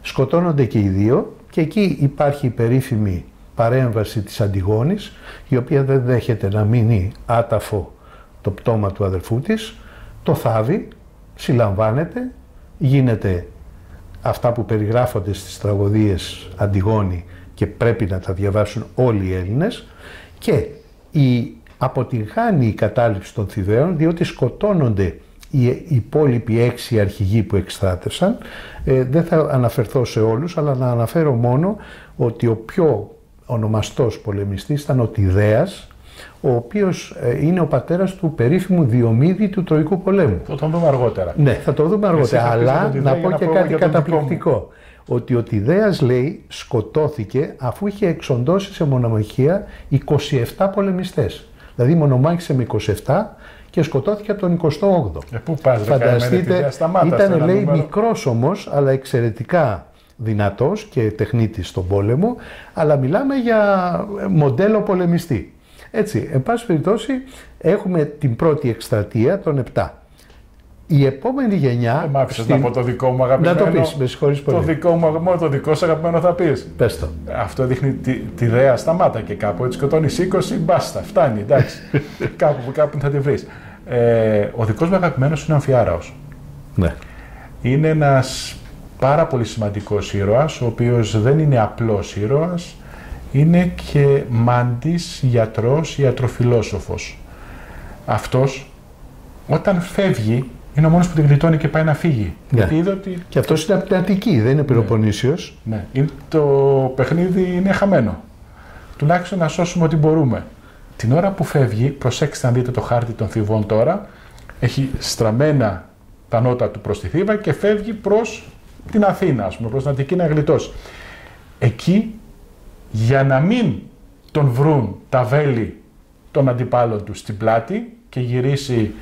σκοτώνονται και οι δύο και εκεί υπάρχει η περίφημη παρέμβαση της Αντιγόνης, η οποία δεν δέχεται να μείνει άταφο το πτώμα του αδερφού της, το θάβει, συλλαμβάνεται, γίνεται αυτά που περιγράφονται στις τραγωδίες Αντιγόνη και πρέπει να τα διαβάσουν όλοι οι Έλληνες και αποτυγχάνει η κατάληψη των Θηβαίων διότι σκοτώνονται οι υπόλοιποι 6 αρχηγοί που εκστράτευσαν. Δεν θα αναφερθώ σε όλους, αλλά να αναφέρω μόνο ότι ο πιο ονομαστός πολεμιστής ήταν ο Τιδέας, ο οποίος είναι ο πατέρας του περίφημου Διομήδη του Τροϊκού Πολέμου. Θα τον δούμε αργότερα. Ναι, θα το δούμε αργότερα, αλλά να πω και κάτι καταπληκτικό. Ότι ο Τιδέας, λέει, σκοτώθηκε αφού είχε εξοντώσει σε μονομαχία 27 πολεμιστές. Δηλαδή μονομάχησε με 27 και σκοτώθηκε τον 28ο. Πού πας, φανταστείτε, ήταν, λέει, μικρός όμως, αλλά εξαιρετικά δυνατός και τεχνίτης στον πόλεμο, αλλά μιλάμε για μοντέλο πολεμιστή. Έτσι, εν πάση περιπτώσει, έχουμε την πρώτη εκστρατεία των 7. Η επόμενη γενιά... Μ' άφησες να πω το δικό μου αγαπημένο. Να το πεις, με συγχωρείς πολύ. Το δικό μου αγαπημένο, το δικό σου αγαπημένο θα πεις. Πες το. Αυτό δείχνει τη ιδέα σταμάτα και κάπου, έτσι σκοτώνεις 20, μπάστα, φτάνει, εντάξει. κάπου θα τη βρεις. Ο δικός μου αγαπημένος είναι ο Αμφιάραος. Ναι. Είναι ένας πάρα πολύ σημαντικός ήρωας, ο οποίος δεν είναι απλός ήρωας, είναι και μάντης, γιατρός, ιατροφιλόσοφος. Αυτός, όταν φεύγει, είναι ο μόνος που την γλιτώνει και πάει να φύγει. Ναι. Γιατί είδε ότι... Και αυτός είναι από την Αττική, δεν είναι Πελοποννήσιος. Ναι, είναι, το παιχνίδι είναι χαμένο. Τουλάχιστον να σώσουμε ό,τι μπορούμε. Την ώρα που φεύγει, προσέξτε να δείτε το χάρτη των Θηβών τώρα, έχει στραμμένα τα νότα του προς τη Θήβα και φεύγει προς την Αθήνα, ας πούμε, προς την Αττική να γλιτώσει. Εκεί, για να μην τον βρουν τα βέλη των αντιπάλων του στην πλάτη και γυρίσει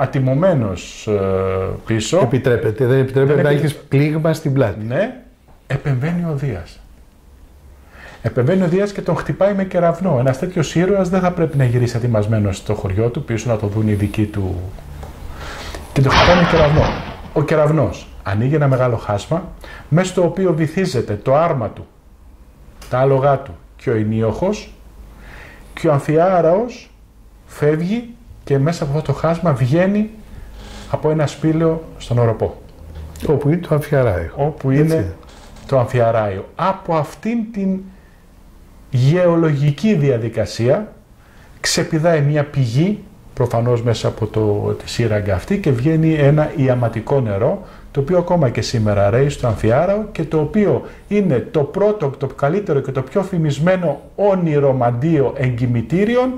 ατιμωμένος πίσω... Δεν επιτρέπεται να έχεις πλήγμα στην πλάτη. Ναι, επεμβαίνει ο Δίας. Επεμβαίνει ο Δίας και τον χτυπάει με κεραυνό. Ένας τέτοιος ήρωας δεν θα πρέπει να γυρίσει ατιμασμένος στο χωριό του, πίσω να το δουν οι δικοί του... Και τον χτυπάει με κεραυνό. Ο κεραυνός ανοίγει ένα μεγάλο χάσμα, μέσα στο οποίο βυθίζεται το άρμα του, τα άλογά του και ο ενίοχος, και ο Αμφιάραος φεύγει και μέσα από αυτό το χάσμα βγαίνει από ένα σπήλαιο στον Οροπό. Όπου είναι το Αμφιαράιο. Όπου είναι το Αμφιαράιο. Από αυτήν την γεωλογική διαδικασία ξεπηδάει μια πηγή, προφανώς μέσα από τη σύραγγα αυτή, και βγαίνει ένα ιαματικό νερό, το οποίο ακόμα και σήμερα ρέει στο Αμφιάραο και το οποίο είναι το πρώτο, το καλύτερο και το πιο φημισμένο όνειρο μαντίο εγκυμητήριων,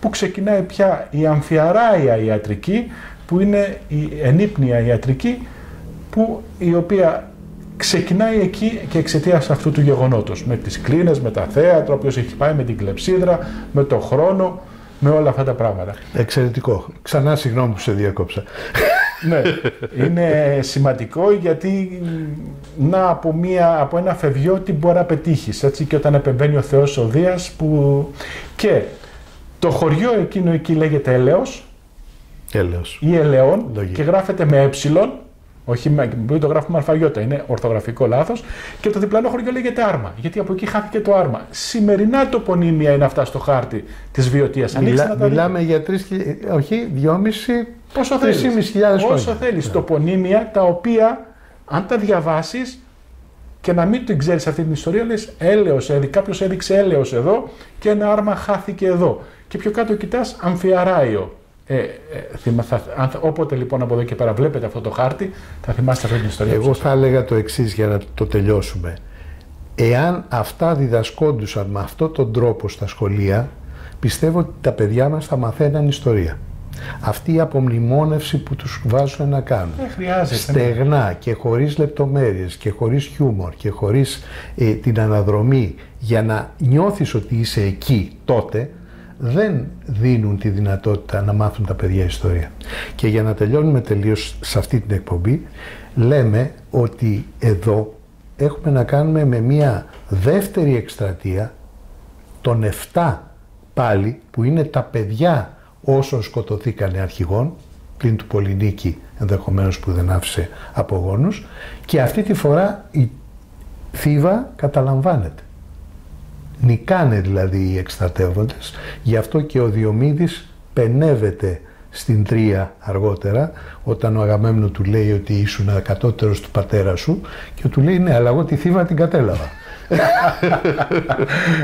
που ξεκινάει πια η αμφιαράια ιατρική, που είναι η ενύπνια ιατρική, η οποία ξεκινάει εκεί και εξαιτίας αυτού του γεγονότος, με τις κλίνες, με τα θέατρα, όποιος έχει πάει, με την κλεψίδρα, με το χρόνο, με όλα αυτά τα πράγματα. Εξαιρετικό. Ξανά συγγνώμη που σε διακόψα. Ναι, είναι σημαντικό, γιατί να από ένα φευγιό τι μπορεί να πετύχεις, έτσι, και όταν επεμβαίνει ο Θεός ο Δίας, που και το χωριό εκείνο εκεί λέγεται Έλεος, ή Ελαιών, και γράφεται με έψιλον, όχι, μπορεί το γράφουμε αλφαγιώτα, είναι ορθογραφικό λάθος, και το διπλανό χωριό λέγεται Άρμα, γιατί από εκεί χάθηκε το Άρμα. Σημερινά τοπονύμια είναι αυτά στο χάρτη της Βιωτίας. Μιλάμε για 3.500 όσο θέλεις, τοπονύμια, τα οποία αν τα διαβάσεις και να μην την ξέρεις αυτή την ιστορία, λες έλεος, κάποιος έδειξε έλεος εδώ και ένα άρμα χάθηκε εδώ, και πιο κάτω κοιτάς αμφιαράιο. Όποτε λοιπόν από εδώ και πέρα βλέπετε αυτό το χάρτη, θα θυμάστε αυτή την ιστορία. Εγώ θα έλεγα το εξής για να το τελειώσουμε. Εάν αυτά διδασκόντουσαν με αυτόν τον τρόπο στα σχολεία, πιστεύω ότι τα παιδιά μας θα μαθαίναν ιστορία. Αυτή η απομνημόνευση που τους βάζουν να κάνουν στεγνά, ναι, και χωρίς λεπτομέρειες και χωρίς χιούμορ και χωρίς την αναδρομή, για να νιώθεις ότι είσαι εκεί τότε, δεν δίνουν τη δυνατότητα να μάθουν τα παιδιά ιστορία. Και για να τελειώνουμε τελείως σε αυτή την εκπομπή, λέμε ότι εδώ έχουμε να κάνουμε με μια δεύτερη εκστρατεία των 7 πάλι, που είναι τα παιδιά όσων σκοτωθήκανε αρχηγών, πλην του Πολυνίκη ενδεχομένως που δεν άφησε απογόνους, και αυτή τη φορά η Θήβα καταλαμβάνεται. Νικάνε δηλαδή οι εκστρατεύοντες, γι' αυτό και ο Διομήδης πενεύεται στην Τρία αργότερα, όταν ο Αγαμέμνου του λέει ότι ήσουν ακατότερος του πατέρα σου, και του λέει ναι, αλλά εγώ τη Θήβα την κατέλαβα.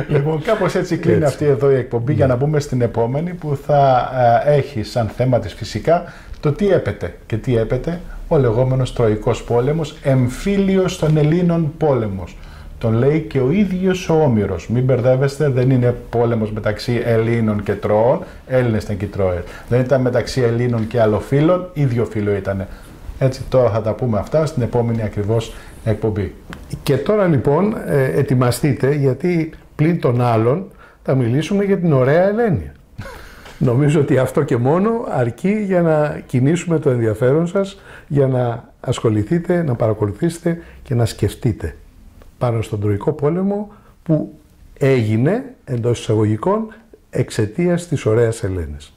Λοιπόν, κάπως έτσι κλείνει αυτή εδώ η εκπομπή, για να μπούμε στην επόμενη, που θα έχει σαν θέμα της φυσικά το τι έπεται. Και τι έπεται? Ο λεγόμενος Τροϊκός Πόλεμος, εμφύλιος των Ελλήνων πόλεμος. Τον λέει και ο ίδιος ο Όμηρος. Μην μπερδεύεστε, δεν είναι πόλεμος μεταξύ Ελλήνων και Τρώων. Έλληνες ήταν και Τρώες. Δεν ήταν μεταξύ Ελλήνων και αλλοφύλων, ίδιο φύλο ήταν. Έτσι, τώρα θα τα πούμε αυτά στην επόμενη ακριβώς εκπομπή. Και τώρα λοιπόν ετοιμαστείτε, γιατί πλην των άλλων θα μιλήσουμε για την ωραία Ελένη. Νομίζω ότι αυτό και μόνο αρκεί για να κινήσουμε το ενδιαφέρον σας, για να ασχοληθείτε, να παρακολουθήσετε και να σκεφτείτε πάνω στον Τροϊκό Πόλεμο, που έγινε εντός εισαγωγικών εξαιτίας της ωραίας Ελένης.